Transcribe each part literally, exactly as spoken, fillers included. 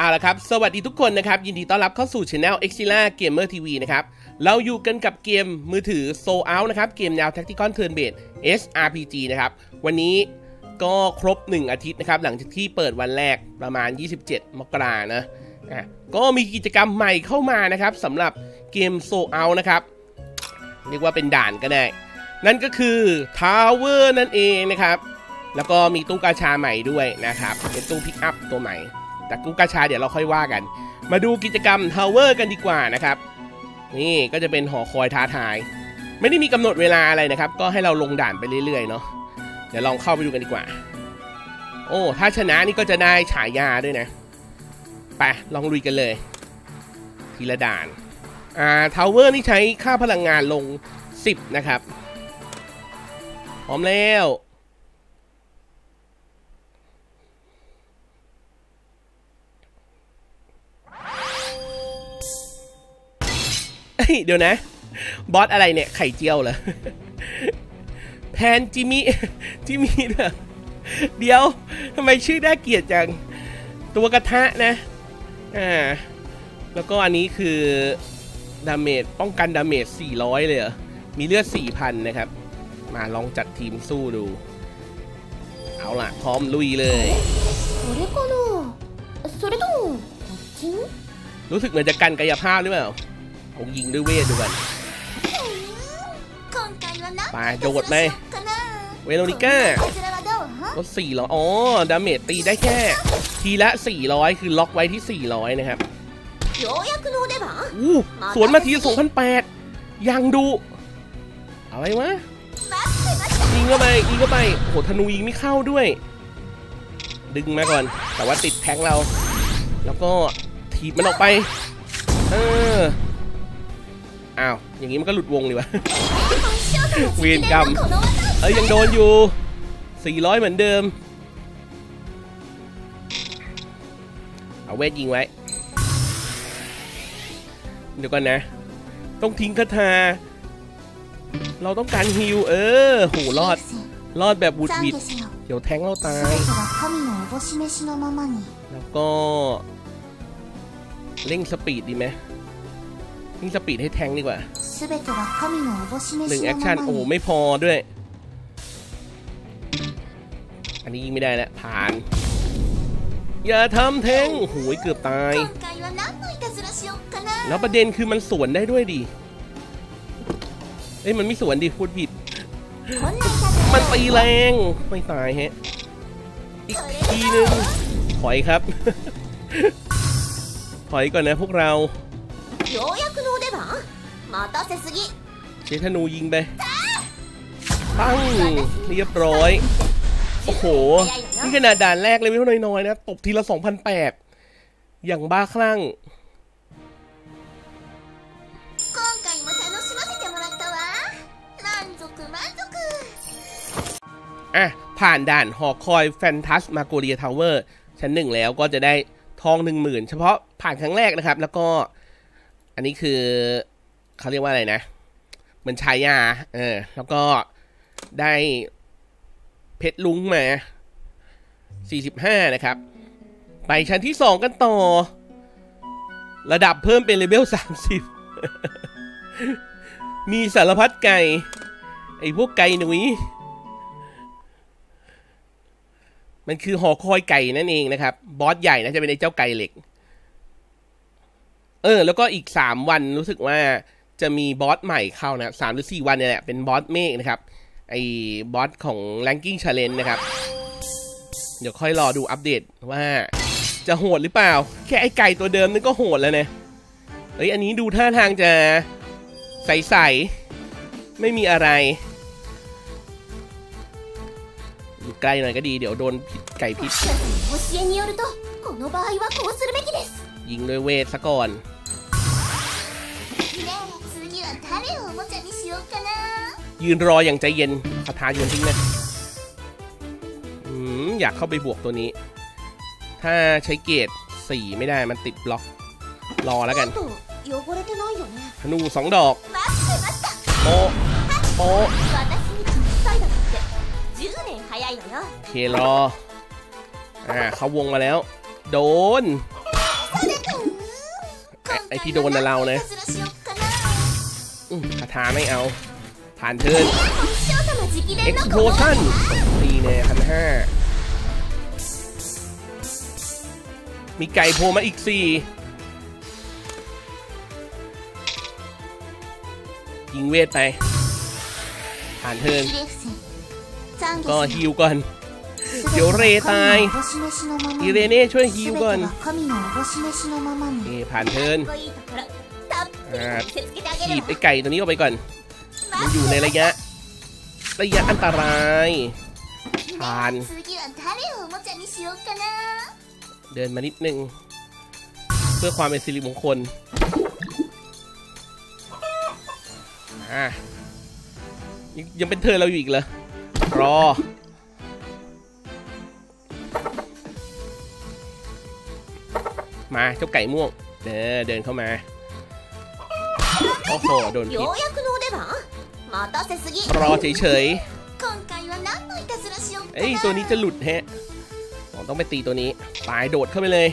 เอาละครับสวัสดีทุกคนนะครับยินดีต้อนรับเข้าสู่ Channel Xzilla Gamer ที วี นะครับเราอยู่กันกับเกมมือถือ Zold Out นะครับเกมแนว Tactical Turn Based เอส อาร์ พี จี นะครับวันนี้ก็ครบหนึ่งอาทิตย์นะครับหลังจากที่เปิดวันแรกประมาณยี่สิบเจ็ดมกราคมนะอ่ะก็มีกิจกรรมใหม่เข้ามานะครับสำหรับเกม Zold Out นะครับเรียกว่าเป็นด่านก็ได้นั่นก็คือ Tower นั่นเองนะครับแล้วก็มีตู้กาชาใหม่ด้วยนะครับเป็นตู้พิกอัพตัวใหม่แต่กูกาชาเดี๋ยวเราค่อยว่ากันมาดูกิจกรรมทาวเวอร์กันดีกว่านะครับนี่ก็จะเป็นหอคอยท้าทายไม่ได้มีกำหนดเวลาอะไรนะครับก็ให้เราลงด่านไปเรื่อยๆเนาะเดี๋ยวลองเข้าไปดูกันดีกว่าโอ้ถ้าชนะนี่ก็จะได้ฉายาด้วยนะไปลองลุยกันเลยทีละด่านอ่าทาวเวอร์นี่ใช้ค่าพลังงานลงสิบนะครับพร้อมแล้วเดี๋ยวนะบอสอะไรเนี่ยไข่เจียวเหรอแพนจิมิจิมิเด้อเดี๋ยวทำไมชื่อน่าเกลียดจังตัวกระทะนะอ่าแล้วก็อันนี้คือดาเมจป้องกันดาเมจสี่ร้อยเลยเหรอมีเลือด สี่พัน นะครับมาลองจัดทีมสู้ดูเอาล่ะพร้อมลุยเลยรู้สึกเหมือนจะกันกายภาพหรือเปล่าผมยิงด้วยเวทด้วยกันไปโดดเลยเวโรนิก้าก็สี่ร้อยอ๋อดาเมจตีได้แค่ทีละสี่ร้อยคือล็อกไว้ที่สี่ร้อยนะครับอู้สวนมาทีสองพันแปดยังดูอะไรวะยิงเข้าไปยิงเข้าไปโหธนูยิงไม่เข้าด้วยดึงมาก่อนแต่ว่าติดแทงเราแล้วก็ถีบมันออกไปเอออ้าวอย่างนี้มันก็หลุดวงเลยวะเวียนกรรมเอ้ยยังโดนอยู่สี่ร้อยเหมือนเดิมเอาเวทยิงไว้เดี๋ยวก่อนนะต้องทิ้งคาถาเราต้องการฮิวเออโหรอดรอดแบบบุดบิดเดี๋ยวแทงเราตายแล้วก็เร่งสปีดดีไหมนี่สปีดให้แทงดีกว่าหนึ่งแอคชั่นโอ้ไม่พอด้วยอันนี้ยิงไม่ได้แล้วผ่านอย่าทำแทงโอ้โหเกือบตายแล้วประเด็นคือมันสวนได้ด้วยดิเอ้ยมันไม่สวนดิพูดผิดมันตีแรงไม่ตายฮะอีกทีนึงถอยครับถอยก่อนนะพวกเราเชธนูยิงไปตั้งเรียบร้อยโอ้โหนี่ขนาดด่านแรกเลยไม่เท่าน้อยๆนะตบทีละ สองพันแปด อย่างบ้าคลั่งอ่ะผ่านด่านหอคอยแฟนทัสมาโกเรียทาวเวอร์ชั้นหนึ่งแล้วก็จะได้ทอง หนึ่งหมื่น เฉพาะผ่านครั้งแรกนะครับแล้วก็อันนี้คือเขาเรียกว่าอะไรนะเหมือนชายาเออแล้วก็ได้เพชรลุงมาสี่สิบห้านะครับไปชั้นที่สองกันต่อระดับเพิ่มเป็นเลเวลสามสิบ มีสารพัดไก่ไอพวกไก่หนุ่ยมันคือหอคอยไก่นั่นเองนะครับบอสใหญ่นะจะเป็นไอเจ้าไก่เหล็กเออแล้วก็อีกสามวันรู้สึกว่าจะมีบอสใหม่เข้านะสามหรือสี่วันเนี่ยแหละเป็นบอสเมฆนะครับไอ้บอสของ ranking challenge นะครับเดี๋ยวค่อยรอดูอัปเดตว่าจะโหดหรือเปล่าแค่ไอ้ไก่ตัวเดิมนี่ก็โหดแล้วนะเอ้ยอันนี้ดูท่าทางจะใสๆไม่มีอะไรอยู่ใกล้หน่อยก็ดีเดี๋ยวโดนไก่พิษยิงด้วยเวทซะก่อนยืนรออย่างใจเย็นคาถาโยนทิ้งนะอืมอยากเข้าไปบวกตัวนี้ถ้าใช้เกรดสี่ไม่ได้มันติดบล็อกรอแล้วกันธนูสองดอกโปโปโอเครออ่าเขาวงมาแล้วโดน ไอที่โดนเราเนี่ยคาถาไม่เอาผ่านเทิร์นเอ็กโพชั่นตีเนี่ยพันห้ามีไก่โผล่มาอีกสี่ยิงเวทไปผ่านเทิร์นก็ฮิวก่อนเดี๋ยวเรตายอีเรเน่ช่วยฮิวก่อนนี่ผ่านเทิร์นขีบไอ้ไก่ตัวนี้ออกไปก่อนมันอยู่ในระยะระยะอันตรายผ่านเดินมานิดนึงเพื่อความเป็นสิริมงคลยังเป็นเธอเราอยู่อีกเหรอรอมาเจ้าไก่ม่วงเดินเดินเข้ามาโอ้โหโดนพิษรอเฉยๆไอ้ตัวนี้จะหลุดแฮะต้องไปตีตัวนี้ตายโดดเข้าไปเลย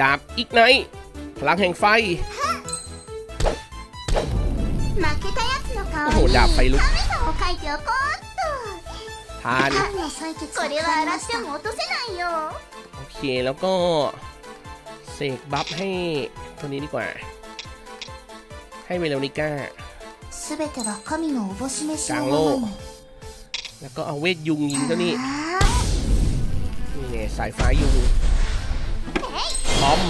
ดาบอีกไนท์พลังแห่งไฟโอ้โหดาบไฟลุกทานโอเคแล้วก็เสกบัฟให้ตัวนี้ดีกว่าให้เวโรนิก้ากลางโลกแล้วก็เอาเวทยุงยิงเจ้านี่สายฟ้าอยู่คอม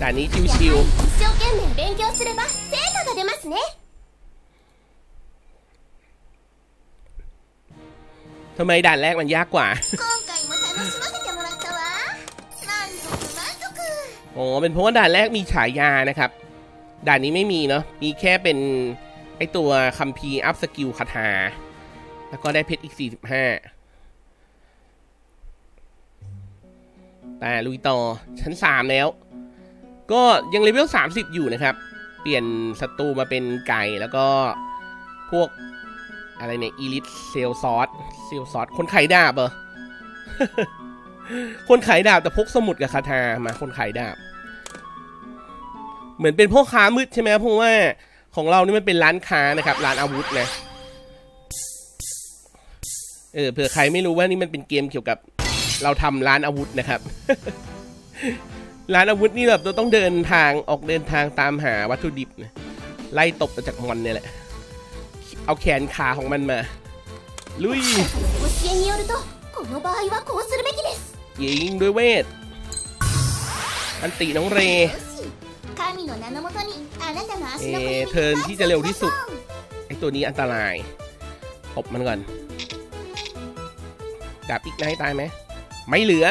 ด่านนี้ชิวๆทำไมด่านแรกมันยากกว่าอ๋อเป็นเพราะว่าด่านแรกมีฉายานะครับด่านนี้ไม่มีเนาะมีแค่เป็นไอตัวคัมภีร์อัพสกิลคาถาแล้วก็ได้เพชรอีกสี่สิบห้าแต่ลุยต่อชั้นสามแล้วก็ยังเลเวลสามสิบอยู่นะครับเปลี่ยนศัตรูมาเป็นไก่แล้วก็พวกอะไรเนี่ยอีลิทเซลซอสเซลซอสคนขายดาบเหรอ คนขายดาบแต่พกสมุดกับคาถามาคนขายดาบเหมือนเป็นพ่อค้ามืดใช่ไหมเพราะว่าของเรานี่มันเป็นร้านค้านะครับร้านอาวุธนะเออเผื่อใครไม่รู้ว่านี่มันเป็นเกมเกี่ยวกับเราทำร้านอาวุธนะครับ ร้านอาวุธนี่แบบเราต้องเดินทางออกเดินทางตามหาวัตถุดิบนะไล่ตบจากมอนเนี่ยแหละเอาแขนขาของมันมาลุยยิงด้วยเวทอันตีน้องเรเทิร์นที่จะเร็วที่สุดไอตัวนี้อันตรายตบมันก่อนดาบอีกไนท์ตายไหมไม่เหลือ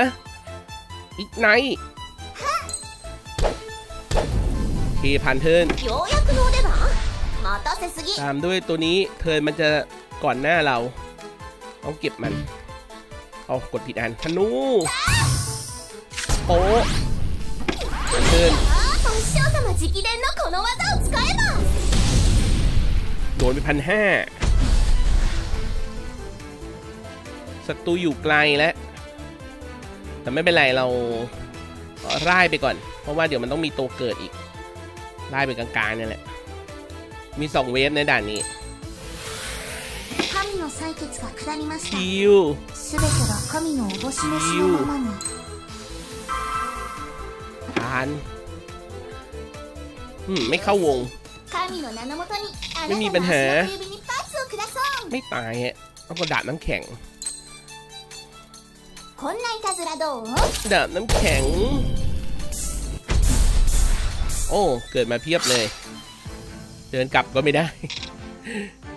อีกไนท์เคผ่านเทิร์นตามด้วยตัวนี้เทิร์นมันจะก่อนหน้าเราเอาเก็บมันเอากดผิดอันธนูโอ้ผ่านเทิร์นโดนไปพันห้าศัตรูอยู่ไกลแล้วแต่ไม่เป็นไรเราร่ายไปก่อนเพราะว่าเดี๋ยวมันต้องมีตัวเกิดอีกร่ายไปกลางๆนี่แหละมีสองเวฟในด่านนี้ชิวชิวทานไม่เข้าวงไม่มีปัญหาไม่ตายฮะเอากระดาษน้ำแข็งกระดาษน้ำแข็งโอ้เกิดมาเพียบเลยเดินกลับก็ไม่ได้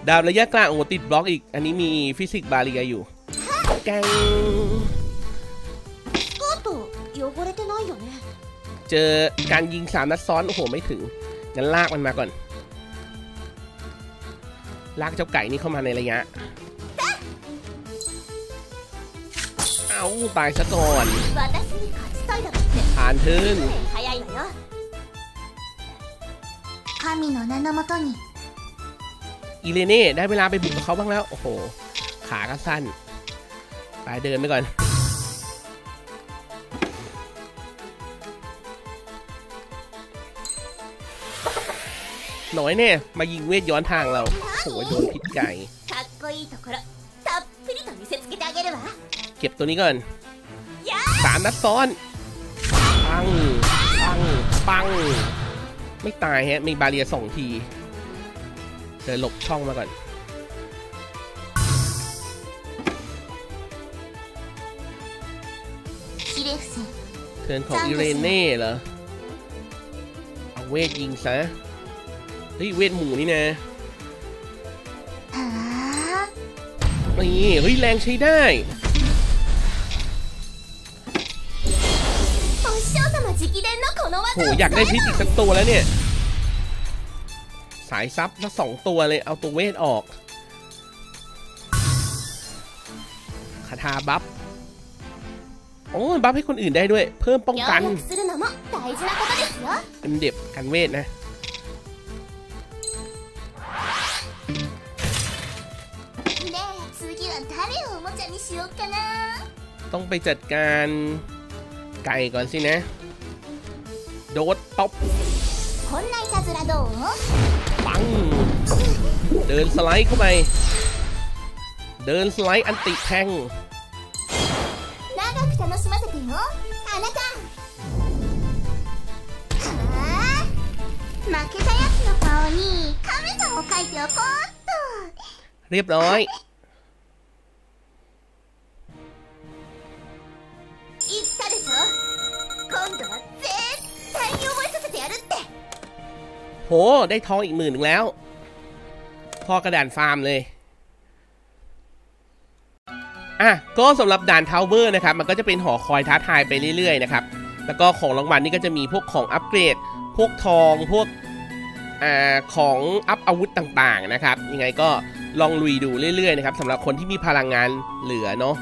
ดาบระยะกลางโอ้ติดบล็อกอีกอันนี้มีฟิสิกส์บาเรียอยู่แกงเจอการยิงสามนัดซ้อนโอ้โหไม่ถึงงั้นลากมันมาก่อนลากเจ้าไก่นี่เข้ามาในระยะเอาตายซะก่อนผ่านทื่นอีเลเน่ได้เวลาไปบุกเขาบ้างแล้วโอ้โหขาก็สั้นไปเดินไปก่อน น้อยแน่มายิงเวทย้อนทางเราโอ้ยโดนพิษไก่เก็บตัวนี้ก่อนสามนัดซ้อนปังปังปังไม่ตายฮะมีบาเรียสองทีเดินหลบช่องมาก่อนเทิร์นของอิเรเน่เหรอเอาเวทยิงซะเฮ้ยเวทหมูนี่นะนี่เฮ้ยแรงใช้ได้โหอยากได้พิษอีกสักตัวแล้วเนี่ยสายซับแล้วสองตัวเลยเอาตัวเวทออกคาถาบัฟโอ้บัฟให้คนอื่นได้ด้วยเพิ่มป้องกันเป็นเด็บกันเวทนะต้องไปจัดการไก่ก่อนสินะโดดตบปังเดินสไลด์เข้าไปเดินสไลด์อันติแทงเรียบร้อยโหได้ทองอีกหมื่นหนึ่งแล้วพอกระดานฟาร์มเลยอ่ะก็สำหรับด่านทาวเวอร์นะครับมันก็จะเป็นหอคอยท้าทายไปเรื่อยๆนะครับแล้วก็ของรางวัลนี่ก็จะมีพวกของอัปเกรดพวกทองพวกอ่าของอัพอาวุธต่างๆนะครับยังไงก็ลองลุยดูเรื่อยๆนะครับสำหรับคนที่มีพลังงานเหลือเนาะ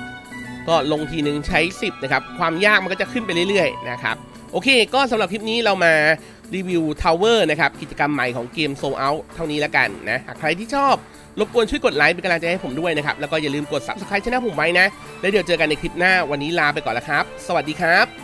ก็ลงทีนึงใช้สิบนะครับความยากมันก็จะขึ้นไปเรื่อยๆนะครับโอเคก็สำหรับคลิปนี้เรามารีวิวทาวเวอร์นะครับกิจกรรมใหม่ของเกม Zold Out เท่านี้แล้วกันนะหากใครที่ชอบรบกวนช่วยกดไลค์เป็นกำลังใจให้ผมด้วยนะครับแล้วก็อย่าลืมกด Subscribe ช่องผมไว้นะแล้วเดี๋ยวเจอกันในคลิปหน้าวันนี้ลาไปก่อนแล้วครับสวัสดีครับ